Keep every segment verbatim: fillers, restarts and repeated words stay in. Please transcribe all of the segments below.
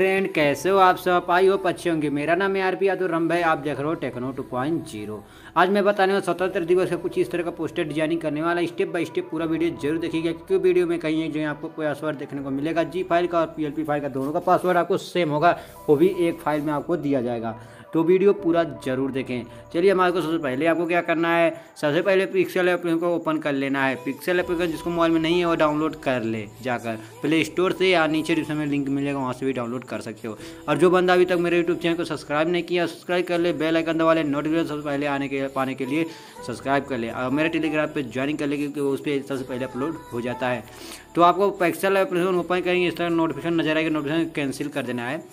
Friend कैसे हो आप सब, आई होप अच्छे होंगे। मेरा नाम है आर पी यादव रम भाई, आप देख रहे हो टेकनो टू पॉइंट जीरो। आज मैं बताने वाला स्वतंत्र दिवस का कुछ इस तरह का पोस्टर डिजाइनिंग करने वाला, स्टेप बाय स्टेप पूरा वीडियो जरूर देखिएगा, क्योंकि वीडियो में कहीं है जो है आपको पासवर्ड देखने को मिलेगा। जी फाइल का और पीएलपी फाइल का दोनों का पासवर्ड आपको सेम होगा, वो भी एक फाइल में आपको दिया जाएगा, तो वीडियो पूरा जरूर देखें। चलिए हमारे को सबसे पहले आपको क्या करना है, सबसे पहले पिक्सेल एप्लीकेशन को ओपन कर लेना है। पिक्सेल एप्लीकेशन जिसको मोबाइल में नहीं है वो डाउनलोड कर ले जाकर प्ले स्टोर से, या नीचे डिस्क्रिप्शन में लिंक मिलेगा वहाँ से भी डाउनलोड कर सकते हो। और जो बंदा अभी तक मेरे यूट्यूब चैनल को सब्सक्राइब नहीं किया, सब्सक्राइब कर ले, बेल आइकन दबा ले, नोटिफिकेशन सबसे पहले आने के पाने के लिए सब्सक्राइब कर ले, और मेरे टेलीग्राम पर ज्वाइन कर ले, क्योंकि उस पर सबसे पहले अपलोड हो जाता है। तो आपको पिक्सेल एप्लीकेशन ओपन करेंगे, इस तरह नोटिफिकेशन नजर आएगी, नोटिफिकेशन कैंसिल कर देना है।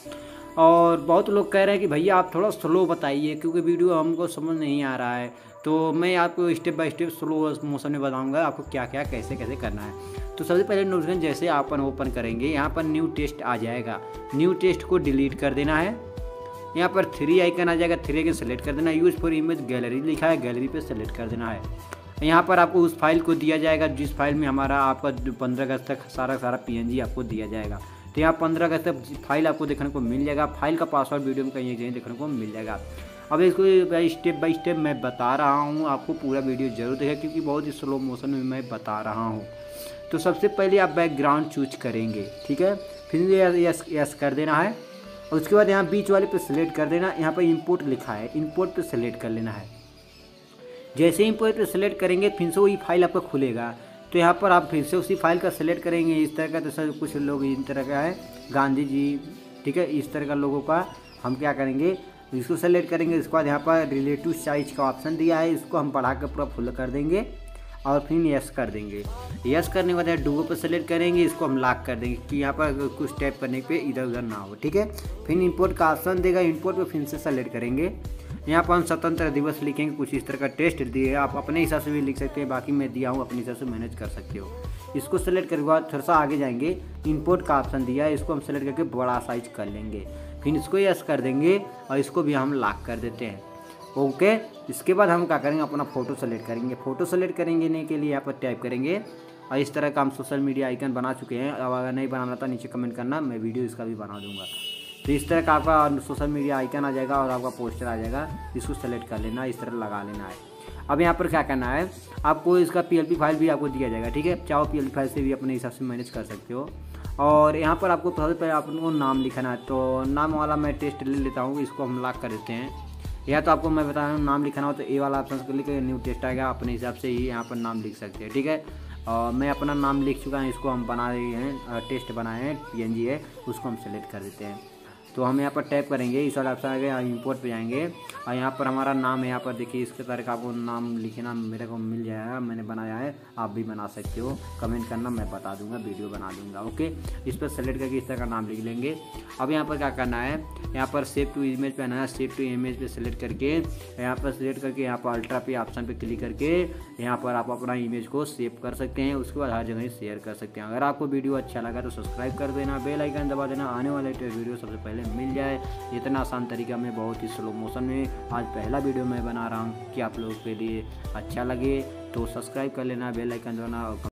और बहुत लोग कह रहे हैं कि भैया आप थोड़ा स्लो बताइए, क्योंकि वीडियो हमको समझ नहीं आ रहा है, तो मैं आपको step by step slow motion में बताऊंगा आपको क्या क्या कैसे कैसे करना है। तो सबसे पहले नोटिफिकेशन जैसे अपन ओपन करेंगे, यहाँ पर न्यू टेस्ट आ जाएगा, न्यू टेस्ट को डिलीट कर देना है। यहाँ पर थ्री आइकन आ जाएगा, थ्री आइकन सेलेक्ट कर देना है। यूज फॉर इमेज गैलरी लिखा है, गैलरी पर सेलेक्ट कर देना है। यहाँ पर आपको उस फाइल को दिया जाएगा जिस फाइल में हमारा आपका पंद्रह अगस्त तक सारा सारा पी एन जी आपको दिया जाएगा। तो यहाँ पंद्रह अगस्त तक फाइल आपको देखने को मिल जाएगा, फाइल का पासवर्ड वीडियो में कहीं कहीं देखने को मिल जाएगा। अब इसको स्टेप बाय स्टेप मैं बता रहा हूँ, आपको पूरा वीडियो जरूर देखें, क्योंकि बहुत ही स्लो मोशन में मैं बता रहा हूँ। तो सबसे पहले आप बैकग्राउंड चूज करेंगे, ठीक है, फिर यस यस कर देना है, और उसके बाद यहाँ बीच वाले पे सिलेक्ट कर देना। यहाँ पर इम्पोर्ट लिखा है, इम्पोर्ट पर सिलेक्ट कर लेना है। जैसे इम्पोर्ट पर सिलेक्ट करेंगे फिर से वही फाइल आपका खुलेगा, तो यहाँ पर आप फिर से उसी फाइल का सिलेक्ट करेंगे। इस तरह का तो सर कुछ लोग इन तरह का है, गांधी जी, ठीक है, इस तरह का लोगों का हम क्या करेंगे, इसको सेलेक्ट करेंगे। उसके बाद यहाँ पर रिलेटिव साइज का ऑप्शन दिया है, इसको हम बढ़ा कर पूरा फुल कर देंगे और फिर यस कर देंगे। यस करने के बाद यहाँ डुबो पर सेलेक्ट करेंगे, इसको हम लॉक कर देंगे कि यहाँ पर कुछ टाइप करने पे इधर उधर ना हो, ठीक है। फिर इंपोर्ट का ऑप्शन देगा, इंपोर्ट पर फिर से सेलेक्ट करेंगे। यहाँ पर हम स्वतंत्र दिवस लिखेंगे, कुछ इस तरह का टेस्ट दिए, आप अपने हिसाब से भी लिख सकते हैं, बाकी मैं दिया हूँ अपने हिसाब से मैनेज कर सकते हो। इसको सेलेक्ट करके बाद थोड़ा सा आगे जाएंगे, इंपोर्ट का ऑप्शन दिया है, इसको हम सेलेक्ट करके बड़ा साइज कर लेंगे, फिर इसको यस कर देंगे और इसको भी हम लॉक कर देते हैं, ओके। इसके बाद हम क्या करेंगे, अपना फ़ोटो सेलेक्ट करेंगे। फ़ोटो सेलेक्ट करेंगे नहीं के लिए यहाँ पर टाइप करेंगे, और इस तरह का हम सोशल मीडिया आइकन बना चुके हैं। अब अगर नहीं बनाना था नीचे कमेंट करना, मैं वीडियो इसका भी बना दूँगा। तो इस तरह का आपका सोशल मीडिया आइकन आ जाएगा और आपका पोस्टर आ जाएगा, इसको सेलेक्ट कर लेना, इस तरह लगा लेना है। अब यहाँ पर क्या करना है, आपको इसका पीएलपी फाइल भी आपको दिया जाएगा, ठीक है, चाहो पीएलपी फाइल से भी अपने हिसाब से मैनेज कर सकते हो। और यहाँ पर आपको सबसे पहले आपको नाम लिखना है, तो नाम वाला मैं टेस्ट ले लेता हूँ, इसको हम लॉक कर देते हैं। या तो आपको मैं बता रहा हूँ नाम लिखना हो तो ए वाला ऑप्शन क्लिक करके न्यू टेस्ट आएगा, अपने हिसाब से ही यहाँ पर नाम लिख सकते हैं, ठीक है। और मैं अपना नाम लिख चुका हूँ, इसको हम बना रहे हैं, टेस्ट बनाए हैं, पीएनजी है, उसको हम सेलेक्ट कर देते हैं। तो हम यहाँ पर टाइप करेंगे, इस वाला ऑप्शन आएगा, इंपोर्ट पे जाएंगे और यहाँ पर हमारा नाम है। यहाँ पर देखिए इसके तरह का आपको नाम लिखना मेरे को मिल जाएगा, मैंने बनाया है, आप भी बना सकते हो, कमेंट करना, मैं बता दूंगा, वीडियो बना दूंगा, ओके। इस पर सेलेक्ट करके इस तरह का नाम लिख लेंगे। अब यहाँ पर क्या करना है, यहाँ पर सेव टू इमेज पे आना है, सेव टू इमेज पर सेलेक्ट करके यहाँ पर सेलेक्ट करके यहाँ पर अल्ट्रा पे ऑप्शन पर क्लिक करके यहाँ पर आप अपना इमेज को सेव कर सकते हैं, उसके बाद हर जगह शेयर कर सकते हैं। अगर आपको वीडियो अच्छा लगा तो सब्सक्राइब कर देना, बेल आइकन दबा देना, आने वाले वीडियो सबसे पहले मिल जाए। इतना आसान तरीका मैं बहुत ही स्लो मोशन में आज पहला वीडियो मैं बना रहा हूँ, कि आप लोगों के लिए अच्छा लगे तो सब्सक्राइब कर लेना, बेल आइकन दबाना।